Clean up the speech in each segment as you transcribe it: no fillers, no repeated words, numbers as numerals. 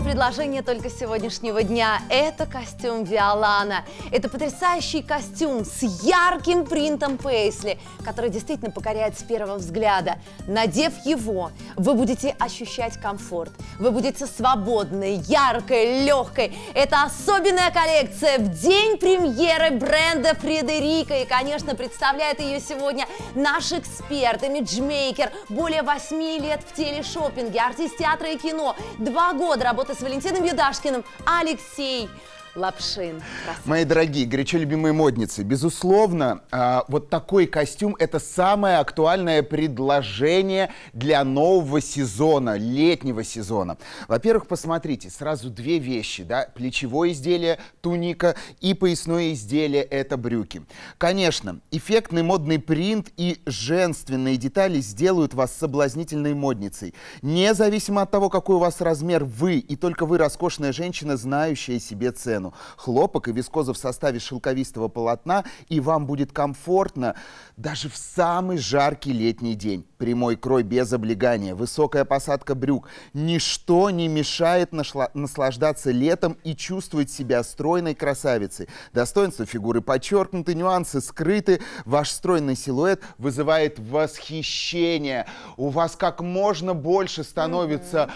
Лучшее предложение только сегодняшнего дня – это костюм Виолана. Это потрясающий костюм с ярким принтом Пейсли, который действительно покоряет с первого взгляда. Надев его, вы будете ощущать комфорт, вы будете свободной, яркой, легкой. Это особенная коллекция в день премьеры бренда Фредерика. И, конечно, представляет ее сегодня наш эксперт, имиджмейкер, более 8 лет в телешоппинге, артист театра и кино, 2 года работы с Валентином Юдашкиным, Алексей Лапшин. Красавец. Мои дорогие, горячо любимые модницы, безусловно, вот такой костюм – это самое актуальное предложение для нового сезона, летнего сезона. Во-первых, посмотрите, сразу 2 вещи, да, плечевое изделие, туника, и поясное изделие – это брюки. Конечно, эффектный модный принт и женственные детали сделают вас соблазнительной модницей. Независимо от того, какой у вас размер, вы, и только вы, роскошная женщина, знающая себе цену. Хлопок и вискоза в составе шелковистого полотна, и вам будет комфортно даже в самый жаркий летний день. Прямой крой без облегания, высокая посадка брюк. Ничто не мешает наслаждаться летом и чувствовать себя стройной красавицей. Достоинства фигуры подчеркнуты, нюансы скрыты. Ваш стройный силуэт вызывает восхищение. У вас как можно больше становится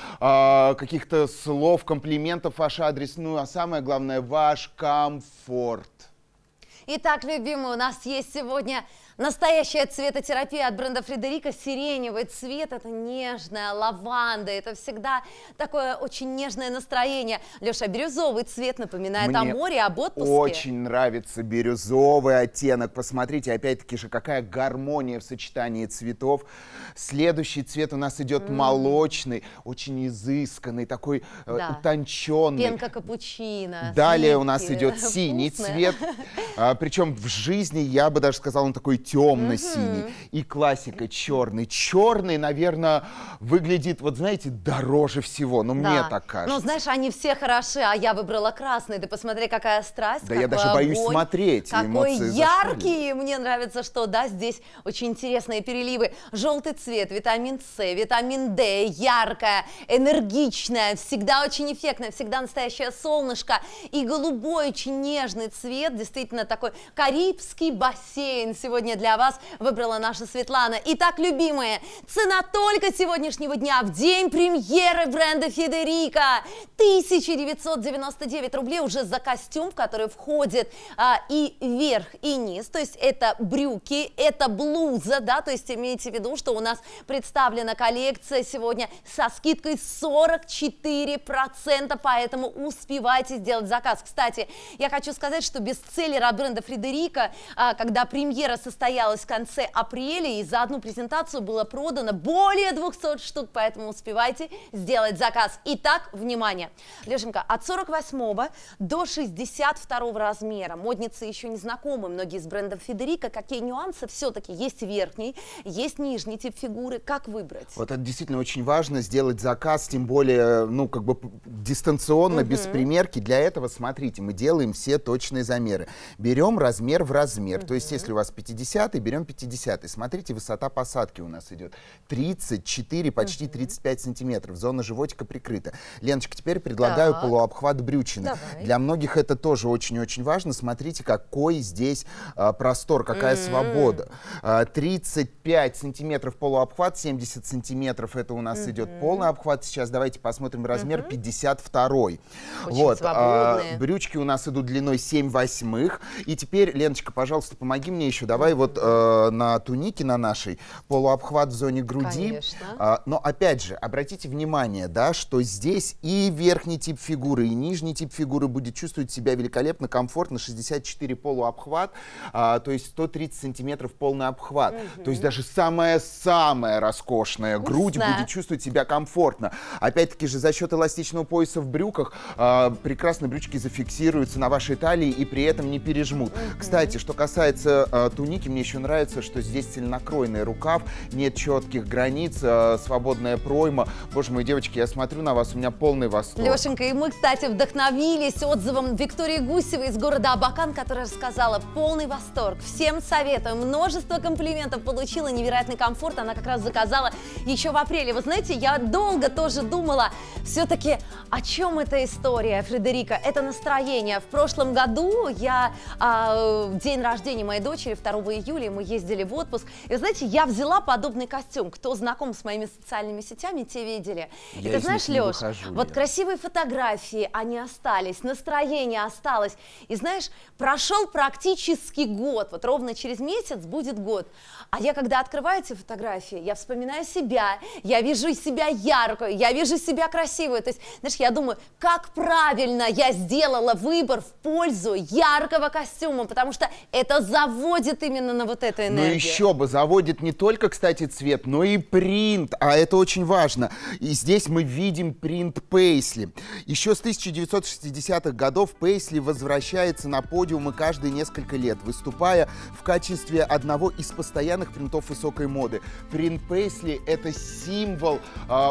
каких-то слов, комплиментов в ваш адрес. Ну, а самое главное, ваш комфорт. Итак, любимые, у нас есть сегодня настоящая цветотерапия от бренда Фредерика. Сиреневый цвет – это нежная лаванда, это всегда такое очень нежное настроение. Леша, бирюзовый цвет напоминает о море, об отпуске. Мне очень нравится бирюзовый оттенок. Посмотрите, опять-таки же, какая гармония в сочетании цветов. Следующий цвет у нас идет молочный, очень изысканный, такой утонченный. Пенка капучино. Далее у нас идет синий цвет. Причем в жизни, я бы даже сказал, он такой темно-синий. И классика — черный. Черный, наверное, выглядит, вот знаете, дороже всего. Ну, мне так кажется. Но знаешь, они все хороши, а я выбрала красный. Ты посмотри, какая страсть, да, я даже боюсь смотреть. Какой яркий. Мне нравится, что, да, здесь очень интересные переливы. Желтый цвет, витамин С, витамин Д, яркая, энергичная, всегда очень эффектная, всегда настоящее солнышко. И голубой, очень нежный цвет, действительно такой карибский бассейн сегодня для вас выбрала наша Светлана. Итак, любимые, цена только сегодняшнего дня, в день премьеры бренда Фредерика. 1999 рублей уже за костюм, в который входит и верх, и низ. То есть это брюки, это блуза, да, то есть имейте в виду, что у нас представлена коллекция сегодня со скидкой 44%, поэтому успевайте сделать заказ. Кстати, я хочу сказать, что бестселлер от бренда Фредерика, когда премьера состоялась в конце апреля, и за одну презентацию было продано более 200 штук, поэтому успевайте сделать заказ. Итак, внимание, Лешенька, от 48 до 62 размера. Модницы еще не знакомы, многие с брендом Фредерика. Какие нюансы? Все-таки есть верхний, есть нижний тип фигуры. Как выбрать? Вот это действительно очень важно, сделать заказ, тем более, ну, как бы дистанционно, без примерки. Для этого, смотрите, мы делаем все точные замеры. Берем размер в размер. То есть, если у вас 50-й, берем 50-й. Смотрите, высота посадки у нас идет 34, почти 35 сантиметров. Зона животика прикрыта. Леночка, теперь предлагаю полуобхват брючины. Давай. Для многих это тоже очень-очень важно. Смотрите, какой здесь простор, какая свобода. 35 сантиметров полуобхват, 70 сантиметров это у нас идет полный обхват. Сейчас давайте посмотрим размер 52-й. Вот, брючки у нас идут длиной 7/8. И теперь, Леночка, пожалуйста, помоги мне еще. Давай вот на тунике, на нашей, полуобхват в зоне груди. Но опять же, обратите внимание, да, что здесь и верхний тип фигуры, и нижний тип фигуры будет чувствовать себя великолепно, комфортно. 64 полуобхват, то есть 130 сантиметров полный обхват. То есть даже самая-самая роскошная грудь будет чувствовать себя комфортно. Опять-таки же, за счет эластичного пояса в брюках прекрасно брючки зафиксируются на вашей талии и при этом не пережмут. Кстати, что касается туники, мне еще нравится, что здесь цельнокройный рукав, нет четких границ, свободная пройма. Боже мой, девочки, я смотрю на вас, у меня полный восторг. Лешенька, и мы, кстати, вдохновились отзывом Виктории Гусевой из города Абакан, которая рассказала: полный восторг, всем советую, множество комплиментов получила, невероятный комфорт, она как раз заказала еще в апреле. Вы знаете, я долго тоже думала, все-таки о чем эта история, Фредерика, это настроение. В прошлом году я, день рождения моей дочери, 2 июля, мы ездили в отпуск, и, знаете, я взяла подобный костюм. Кто знаком с моими социальными сетями, те видели. И ты знаешь, Леш, вот красивые фотографии, они остались, настроение осталось. И знаешь, прошел практически год, вот ровно через месяц будет год. А я, когда открываю эти фотографии, я вспоминаю себя, я вижу себя яркую, я вижу себя красивую. То есть, знаешь, я думаю, как правильно я сделала выбор в пользу яркого костюма, потому что это заводит именно на вот эту энергию. Ну еще бы, заводит не только, кстати, цвет, но и принт, а это очень важно. И здесь мы видим принт Пейсли. Еще с 1960-х годов Пейсли возвращается на подиумы каждые несколько лет, выступая в качестве одного из постоянных принтов высокой моды. Принт Пейсли – это символ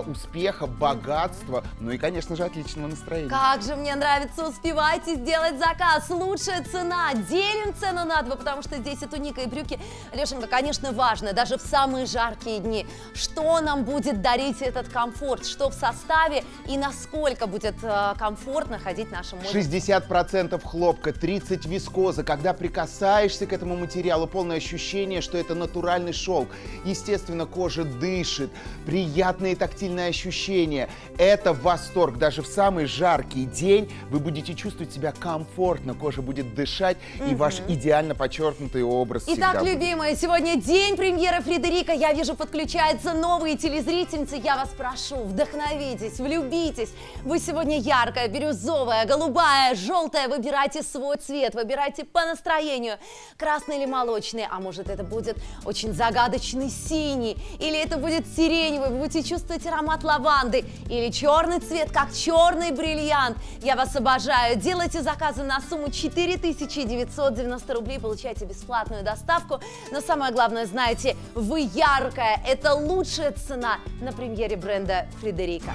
успеха, богатства, ну и, конечно же, отличного настроения. Как же мне нравится, успевайте сделать заказ, лучшая цена, делим цену на 2, потому что здесь и туника, и брюки. Лешенька, конечно, важно, даже в самые жаркие дни, что нам будет дарить этот комфорт, что в составе и насколько будет комфортно ходить нашему модельку. 60% хлопка, 30% вискоза, когда прикасаешься к этому материалу, полное ощущение, что это натуральный шелк. Естественно, кожа дышит, приятные тактильные ощущения. Это восторг. Даже в самый жаркий день вы будете чувствовать себя комфортно, кожа будет дышать, и ваш идеально подчеркнутый образ всегда. Итак, любимые, сегодня день премьеры Фредерика. Я вижу, подключаются новые телезрительницы. Я вас прошу, вдохновитесь, влюбитесь. Вы сегодня яркая, бирюзовая, голубая, желтая. Выбирайте свой цвет, выбирайте по настроению. Красный или молочный, а может, это будет очень загадочный синий, или это будет сиреневый, вы будете чувствовать аромат лаванды, или черный цвет, как черный бриллиант. Я вас обожаю. Делайте заказы на сумму 4990 рублей, получайте бесплатную доставку. Но самое главное, знаете, вы яркая. Это лучшая цена на премьере бренда Фредерика.